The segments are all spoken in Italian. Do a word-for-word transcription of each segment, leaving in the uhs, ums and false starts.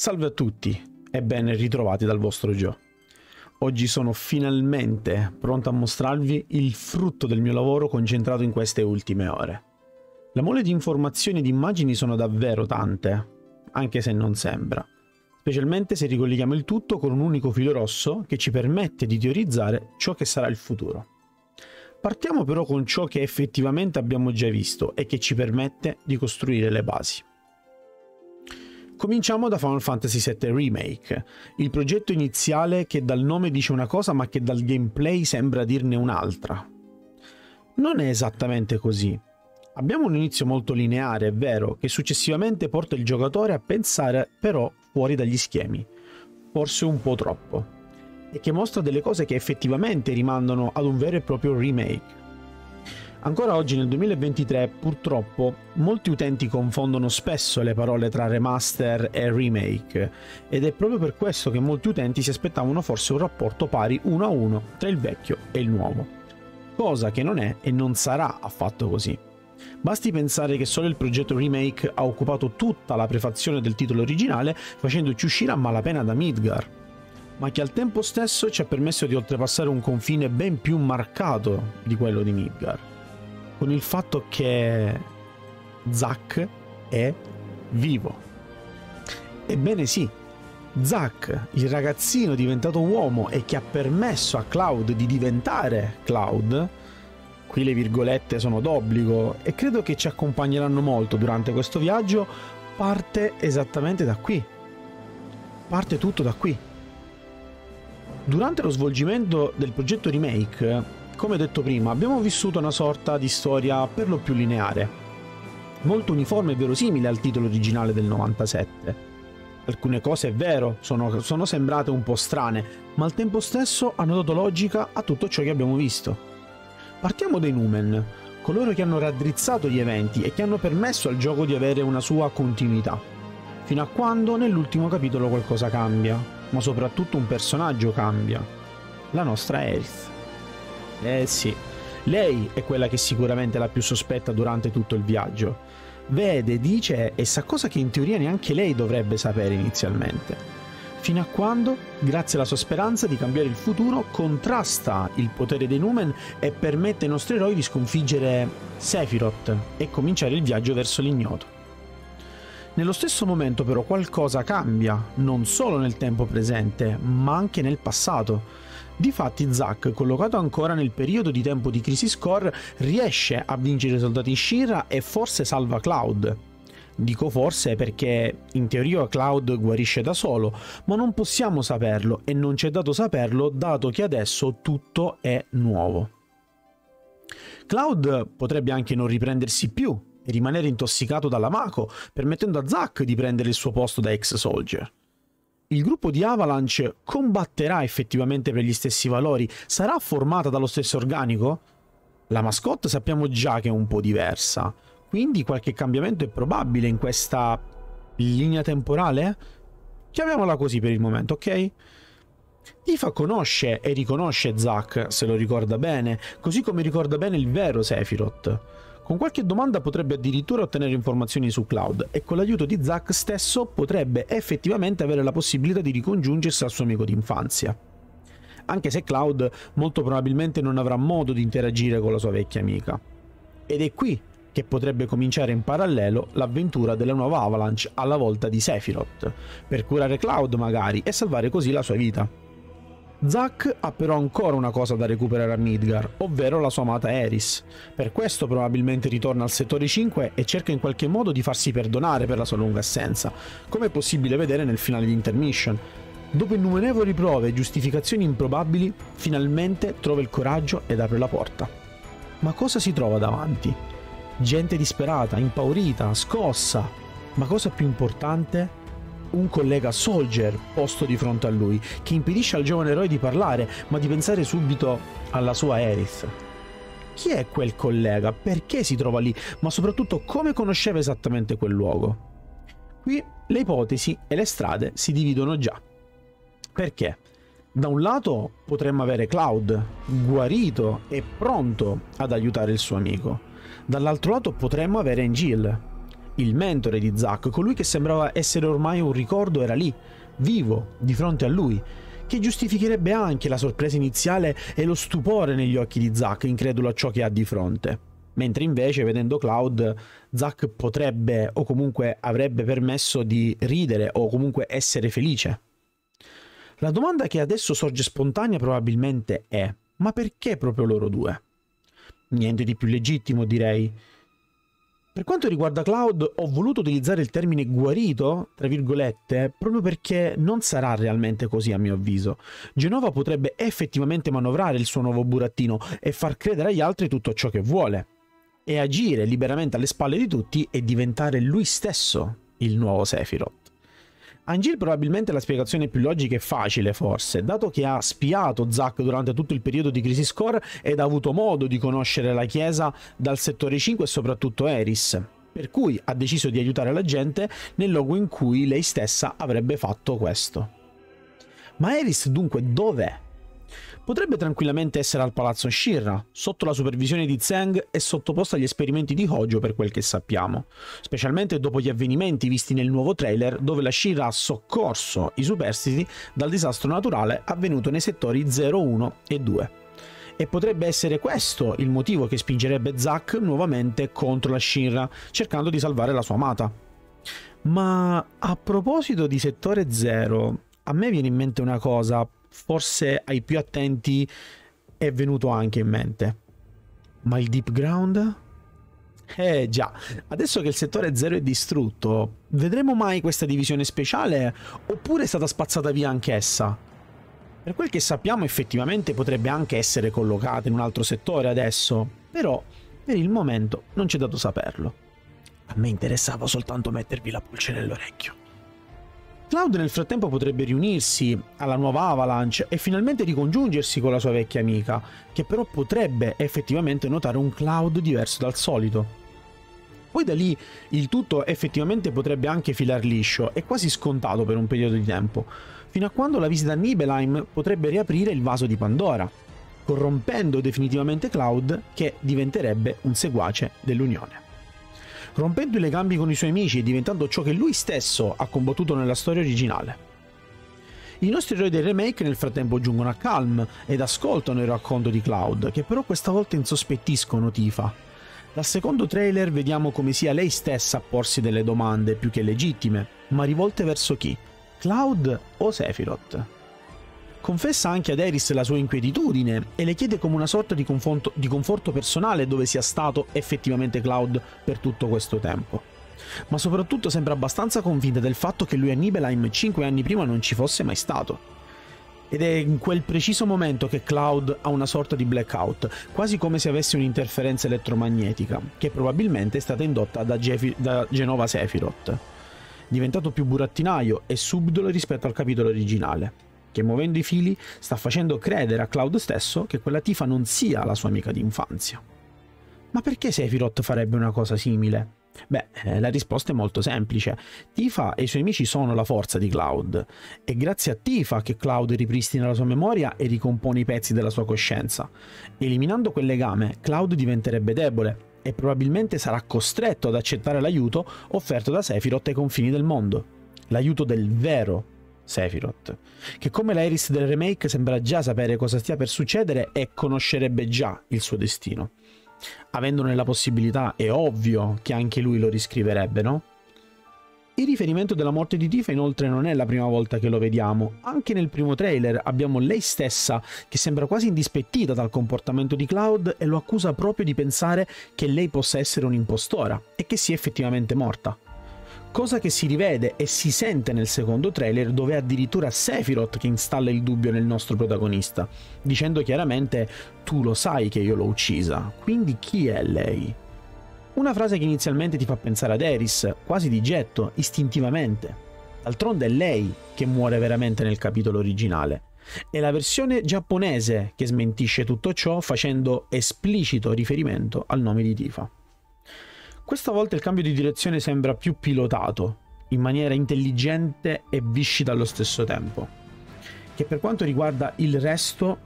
Salve a tutti e ben ritrovati dal vostro Gio. Oggi sono finalmente pronto a mostrarvi il frutto del mio lavoro concentrato in queste ultime ore. La mole di informazioni e di immagini sono davvero tante, anche se non sembra, specialmente se ricolleghiamo il tutto con un unico filo rosso che ci permette di teorizzare ciò che sarà il futuro. Partiamo però con ciò che effettivamente abbiamo già visto e che ci permette di costruire le basi. Cominciamo da Final Fantasy sette Remake, il progetto iniziale che dal nome dice una cosa ma che dal gameplay sembra dirne un'altra. Non è esattamente così. Abbiamo un inizio molto lineare, è vero, che successivamente porta il giocatore a pensare però fuori dagli schemi, forse un po' troppo, e che mostra delle cose che effettivamente rimandano ad un vero e proprio remake. Ancora oggi nel duemilaventitré purtroppo molti utenti confondono spesso le parole tra remaster e remake ed è proprio per questo che molti utenti si aspettavano forse un rapporto pari uno a uno tra il vecchio e il nuovo, cosa che non è e non sarà affatto così. Basti pensare che solo il progetto remake ha occupato tutta la prefazione del titolo originale facendoci uscire a malapena da Midgar, ma che al tempo stesso ci ha permesso di oltrepassare un confine ben più marcato di quello di Midgar, con il fatto che Zack è vivo. Ebbene sì, Zack, il ragazzino diventato uomo e che ha permesso a Cloud di diventare Cloud, qui le virgolette sono d'obbligo e credo che ci accompagneranno molto durante questo viaggio, parte esattamente da qui. Parte tutto da qui. Durante lo svolgimento del progetto remake, come detto prima, abbiamo vissuto una sorta di storia per lo più lineare, molto uniforme e verosimile al titolo originale del novantasette. Alcune cose, è vero, sono, sono sembrate un po' strane, ma al tempo stesso hanno dato logica a tutto ciò che abbiamo visto. Partiamo dai Numen, coloro che hanno raddrizzato gli eventi e che hanno permesso al gioco di avere una sua continuità, fino a quando nell'ultimo capitolo qualcosa cambia, ma soprattutto un personaggio cambia, la nostra Aerith. Eh sì, lei è quella che sicuramente è la più sospetta durante tutto il viaggio. Vede, dice e sa cosa che in teoria neanche lei dovrebbe sapere inizialmente. Fino a quando, grazie alla sua speranza di cambiare il futuro, contrasta il potere dei Numen e permette ai nostri eroi di sconfiggere Sephiroth e cominciare il viaggio verso l'ignoto. Nello stesso momento però qualcosa cambia, non solo nel tempo presente, ma anche nel passato. Difatti Zack, collocato ancora nel periodo di tempo di Crisis Core, riesce a vincere i soldati Shinra e forse salva Cloud. Dico forse perché in teoria Cloud guarisce da solo, ma non possiamo saperlo e non ci è dato saperlo dato che adesso tutto è nuovo. Cloud potrebbe anche non riprendersi più e rimanere intossicato dall'amaco, permettendo a Zack di prendere il suo posto da ex-soldier. Il gruppo di Avalanche combatterà effettivamente per gli stessi valori? Sarà formata dallo stesso organico? La mascotte sappiamo già che è un po' diversa, quindi qualche cambiamento è probabile in questa linea temporale? Chiamiamola così per il momento, ok? Tifa conosce e riconosce Zack, se lo ricorda bene, così come ricorda bene il vero Sephiroth. Con qualche domanda potrebbe addirittura ottenere informazioni su Cloud e con l'aiuto di Zack stesso potrebbe effettivamente avere la possibilità di ricongiungersi al suo amico d'infanzia. Anche se Cloud molto probabilmente non avrà modo di interagire con la sua vecchia amica. Ed è qui che potrebbe cominciare in parallelo l'avventura della nuova Avalanche alla volta di Sephiroth, per curare Cloud magari e salvare così la sua vita. Zack ha però ancora una cosa da recuperare a Midgar, ovvero la sua amata Aerith. Per questo probabilmente ritorna al settore cinque e cerca in qualche modo di farsi perdonare per la sua lunga assenza, come è possibile vedere nel finale di Intermission. Dopo innumerevoli prove e giustificazioni improbabili, finalmente trova il coraggio ed apre la porta. Ma cosa si trova davanti? Gente disperata, impaurita, scossa, ma cosa più importante? Un collega soldier posto di fronte a lui, che impedisce al giovane eroe di parlare, ma di pensare subito alla sua Aerith. Chi è quel collega? Perché si trova lì? Ma soprattutto come conosceva esattamente quel luogo? Qui le ipotesi e le strade si dividono già. Perché? Da un lato potremmo avere Cloud, guarito e pronto ad aiutare il suo amico. Dall'altro lato potremmo avere Angel, il mentore di Zack, colui che sembrava essere ormai un ricordo, era lì, vivo, di fronte a lui, che giustificherebbe anche la sorpresa iniziale e lo stupore negli occhi di Zack, incredulo a ciò che ha di fronte. Mentre invece, vedendo Cloud, Zack potrebbe o comunque avrebbe permesso di ridere o comunque essere felice. La domanda che adesso sorge spontanea probabilmente è: ma perché proprio loro due? Niente di più legittimo, direi. Per quanto riguarda Cloud, ho voluto utilizzare il termine guarito, tra virgolette, proprio perché non sarà realmente così, a mio avviso. Jenova potrebbe effettivamente manovrare il suo nuovo burattino e far credere agli altri tutto ciò che vuole, e agire liberamente alle spalle di tutti e diventare lui stesso il nuovo Sephiroth. Angel probabilmente è la spiegazione più logica e facile, forse, dato che ha spiato Zack durante tutto il periodo di Crisis Core ed ha avuto modo di conoscere la Chiesa dal settore cinque e soprattutto Aerith, per cui ha deciso di aiutare la gente nel luogo in cui lei stessa avrebbe fatto questo. Ma Aerith dunque dov'è? Potrebbe tranquillamente essere al palazzo Shinra, sotto la supervisione di Tseng e sottoposta agli esperimenti di Hojo, per quel che sappiamo, specialmente dopo gli avvenimenti visti nel nuovo trailer, dove la Shinra ha soccorso i superstiti dal disastro naturale avvenuto nei settori zero, uno e due. E potrebbe essere questo il motivo che spingerebbe Zack nuovamente contro la Shinra, cercando di salvare la sua amata. Ma a proposito di settore zero, a me viene in mente una cosa, forse ai più attenti è venuto anche in mente: ma il Deep Ground? Eh già, adesso che il settore zero è distrutto, vedremo mai questa divisione speciale oppure è stata spazzata via anch'essa? Per quel che sappiamo, effettivamente potrebbe anche essere collocata in un altro settore adesso, però per il momento non c'è dato saperlo. A me interessava soltanto mettervi la pulce nell'orecchio. Cloud nel frattempo potrebbe riunirsi alla nuova Avalanche e finalmente ricongiungersi con la sua vecchia amica, che però potrebbe effettivamente notare un Cloud diverso dal solito. Poi da lì il tutto effettivamente potrebbe anche filar liscio e quasi scontato per un periodo di tempo, fino a quando la visita a Nibelheim potrebbe riaprire il vaso di Pandora, corrompendo definitivamente Cloud, che diventerebbe un seguace dell'Unione. Rompendo i legami con i suoi amici e diventando ciò che lui stesso ha combattuto nella storia originale. I nostri eroi del remake nel frattempo giungono a Calm ed ascoltano il racconto di Cloud, che però questa volta insospettiscono Tifa. Dal secondo trailer vediamo come sia lei stessa a porsi delle domande più che legittime, ma rivolte verso chi? Cloud o Sephiroth? Confessa anche ad Aerith la sua inquietudine e le chiede come una sorta di conforto, di conforto personale dove sia stato effettivamente Cloud per tutto questo tempo. Ma soprattutto sembra abbastanza convinta del fatto che lui a Nibelheim cinque anni prima non ci fosse mai stato. Ed è in quel preciso momento che Cloud ha una sorta di blackout, quasi come se avesse un'interferenza elettromagnetica, che probabilmente è stata indotta da, Jeff da Jenova Sephiroth, diventato più burattinaio e subdolo rispetto al capitolo originale, che muovendo i fili sta facendo credere a Cloud stesso che quella Tifa non sia la sua amica d'infanzia. Ma perché Sephiroth farebbe una cosa simile? Beh, la risposta è molto semplice. Tifa e i suoi amici sono la forza di Cloud. È grazie a Tifa che Cloud ripristina la sua memoria e ricompone i pezzi della sua coscienza. Eliminando quel legame, Cloud diventerebbe debole e probabilmente sarà costretto ad accettare l'aiuto offerto da Sephiroth ai confini del mondo. L'aiuto del vero Sephiroth, che come l'Aerith del remake sembra già sapere cosa stia per succedere e conoscerebbe già il suo destino. Avendone la possibilità è ovvio che anche lui lo riscriverebbe, no? Il riferimento della morte di Tifa inoltre non è la prima volta che lo vediamo. Anche nel primo trailer abbiamo lei stessa che sembra quasi indispettita dal comportamento di Cloud e lo accusa proprio di pensare che lei possa essere un'impostora e che sia effettivamente morta. Cosa che si rivede e si sente nel secondo trailer, dove è addirittura Sephiroth che installa il dubbio nel nostro protagonista, dicendo chiaramente: tu lo sai che io l'ho uccisa, quindi chi è lei? Una frase che inizialmente ti fa pensare ad Aerith, quasi di getto, istintivamente. D'altronde è lei che muore veramente nel capitolo originale. È la versione giapponese che smentisce tutto ciò facendo esplicito riferimento al nome di Tifa. Questa volta il cambio di direzione sembra più pilotato, in maniera intelligente e viscida allo stesso tempo. Che per quanto riguarda il resto,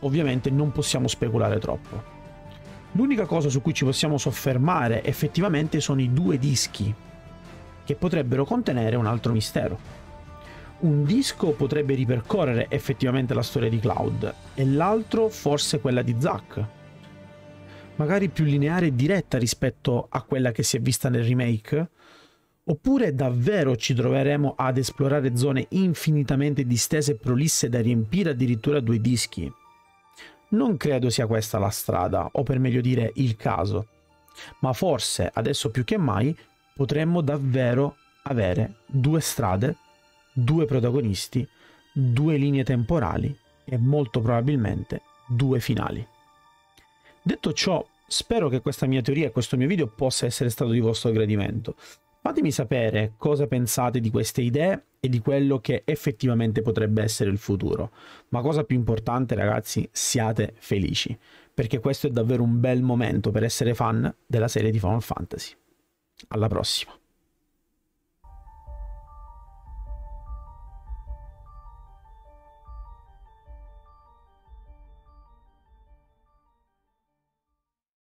ovviamente non possiamo speculare troppo. L'unica cosa su cui ci possiamo soffermare effettivamente sono i due dischi, che potrebbero contenere un altro mistero. Un disco potrebbe ripercorrere effettivamente la storia di Cloud, e l'altro forse quella di Zack, magari più lineare e diretta rispetto a quella che si è vista nel remake, oppure davvero ci troveremo ad esplorare zone infinitamente distese e prolisse da riempire addirittura due dischi. Non credo sia questa la strada, o per meglio dire il caso, ma forse adesso più che mai potremmo davvero avere due strade, due protagonisti, due linee temporali e molto probabilmente due finali. Detto ciò, spero che questa mia teoria e questo mio video possa essere stato di vostro gradimento. Fatemi sapere cosa pensate di queste idee e di quello che effettivamente potrebbe essere il futuro. Ma cosa più importante, ragazzi, siate felici, perché questo è davvero un bel momento per essere fan della serie di Final Fantasy. Alla prossima!